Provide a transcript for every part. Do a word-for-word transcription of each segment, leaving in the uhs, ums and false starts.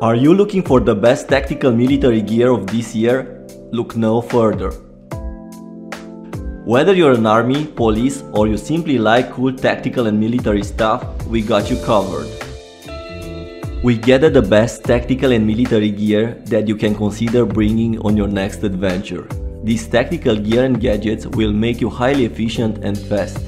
Are you looking for the best tactical military gear of this year? Look no further. Whether you're an army, police, or you simply like cool tactical and military stuff, we got you covered. We gather the best tactical and military gear that you can consider bringing on your next adventure. These tactical gear and gadgets will make you highly efficient and fast.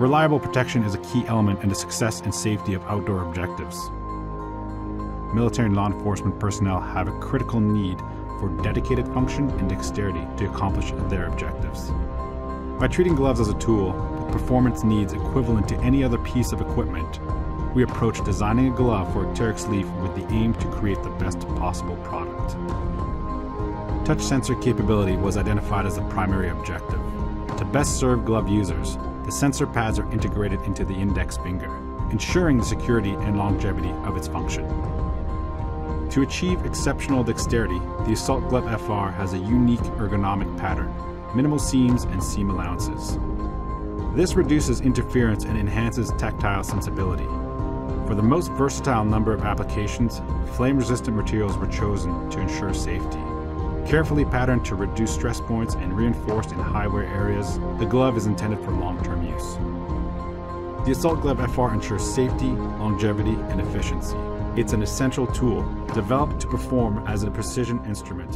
Reliable protection is a key element in the success and safety of outdoor objectives. Military and law enforcement personnel have a critical need for dedicated function and dexterity to accomplish their objectives. By treating gloves as a tool with performance needs equivalent to any other piece of equipment, we approach designing a glove for Arc'teryx LEAF with the aim to create the best possible product. Touch sensor capability was identified as the primary objective. To best serve glove users, the sensor pads are integrated into the index finger, ensuring the security and longevity of its function. To achieve exceptional dexterity, the Assault Glove F R has a unique ergonomic pattern, minimal seams and seam allowances. This reduces interference and enhances tactile sensibility. For the most versatile number of applications, flame-resistant materials were chosen to ensure safety. Carefully patterned to reduce stress points and reinforced in high-wear areas, the glove is intended for long-term use. The Assault Glove F R ensures safety, longevity, and efficiency. It's an essential tool developed to perform as a precision instrument.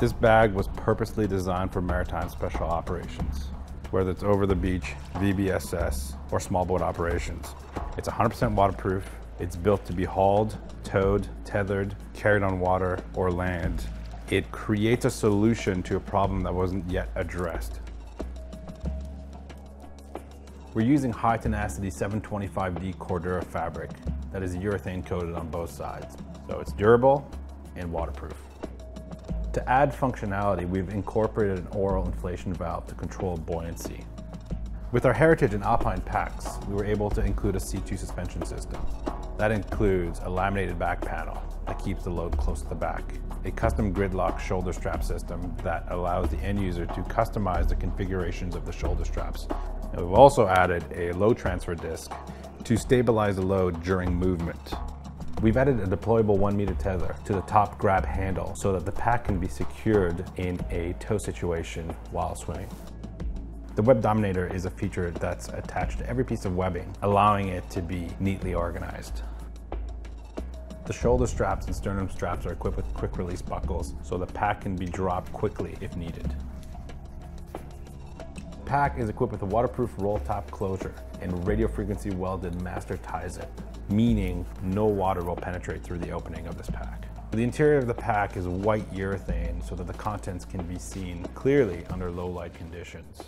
This bag was purposely designed for maritime special operations, whether it's over the beach, V B S S, or small boat operations. It's one hundred percent waterproof. It's built to be hauled, towed, tethered, carried on water, or land. It creates a solution to a problem that wasn't yet addressed. We're using high tenacity seven twenty-five D Cordura fabric that is urethane coated on both sides. So it's durable and waterproof. To add functionality, we've incorporated an oral inflation valve to control buoyancy. With our Heritage and Alpine packs, we were able to include a C two suspension system. That includes a laminated back panel that keeps the load close to the back, a custom gridlock shoulder strap system that allows the end user to customize the configurations of the shoulder straps. And we've also added a load transfer disc to stabilize the load during movement. We've added a deployable one meter tether to the top grab handle so that the pack can be secured in a tow situation while swimming. The web dominator is a feature that's attached to every piece of webbing, allowing it to be neatly organized. The shoulder straps and sternum straps are equipped with quick release buckles so the pack can be dropped quickly if needed. The pack is equipped with a waterproof roll top closure and radio frequency welded master tie zip, meaning no water will penetrate through the opening of this pack. The interior of the pack is white urethane so that the contents can be seen clearly under low light conditions.